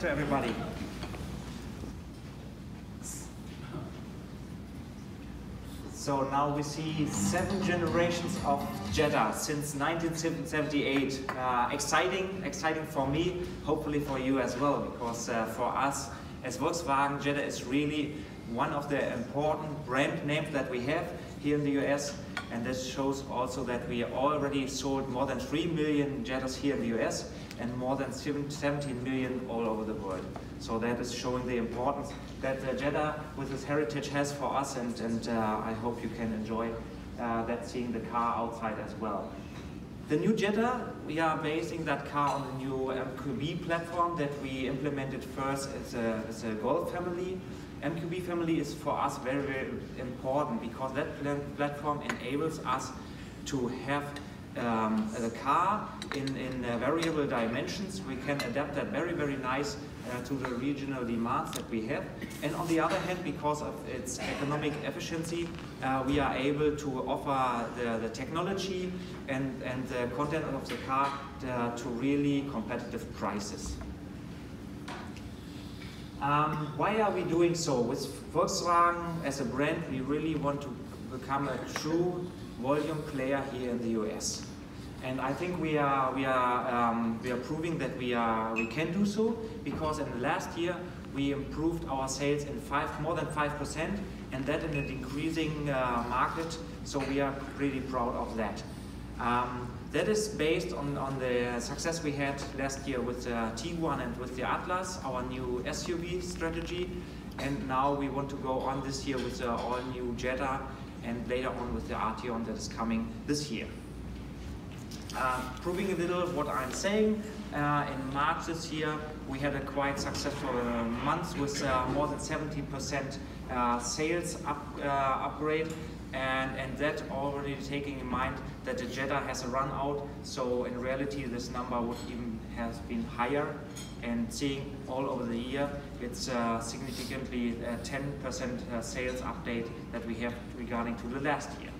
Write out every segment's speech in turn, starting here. morning to everybody. So now we see 7 generations of Jetta since 1978. Exciting for me, hopefully for you as well, because for us as Volkswagen, Jetta is really one of the important brand names that we have here in the US, and this shows also that we already sold more than 3 million Jettas here in the US and more than 17 million all over the world. So that is showing the importance that Jetta with its heritage has for us, and I hope you can enjoy seeing the car outside as well. The new Jetta, we are basing that car on the new MQB platform that we implemented first as a Golf family. MQB family is for us very, very important because that platform enables us to have the car in variable dimensions. We can adapt that very, very nice to the regional demands that we have. And on the other hand, because of its economic efficiency, we are able to offer the technology and the content of the car to really competitive prices. Why are we doing so? With Volkswagen as a brand, we really want to become a true volume player here in the US, and I think we are proving that we can do so, because in the last year we improved our sales in more than 5%, and that in an increasing market. So we are really proud of that. That is based on the success we had last year with the T1 and with the Atlas, our new SUV strategy. And now we want to go on this year with the all-new Jetta, and later on with the Arteon that is coming this year. Proving a little of what I'm saying, in March this year we had a quite successful month with more than 70% sales upgrade. And that already taking in mind that the Jetta has a run out, so in reality this number would even have been higher, and seeing all over the year it's significantly 10% sales update that we have regarding to the last year.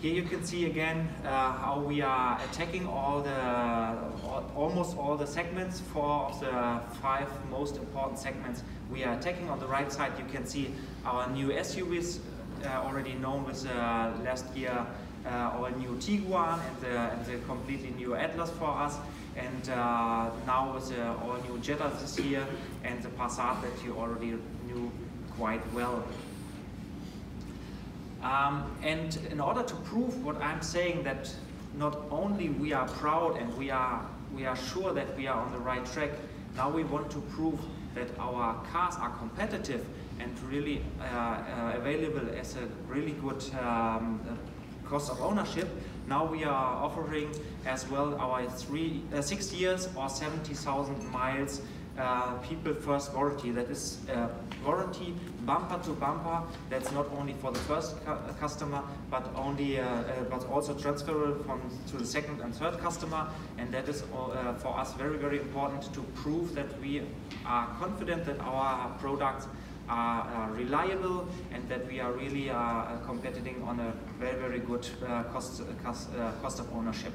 Here you can see again how we are attacking almost all the segments. 4 of the 5 most important segments we are attacking. On the right side you can see our new SUVs, already known with last year our new Tiguan and the completely new Atlas for us, and now with our new Jetta this year and the Passat that you already knew quite well. And in order to prove what I'm saying, that not only we are proud and we are sure that we are on the right track, now we want to prove that our cars are competitive and really available as a really good cost of ownership. Now we are offering as well our 6 years or 70,000 miles People First Warranty. That is warranty bumper to bumper. That's not only for the first customer, but also transferable to the second and third customer. And that is for us very, very important to prove that we are confident that our products are reliable and that we are really competing on a very, very good cost of ownership.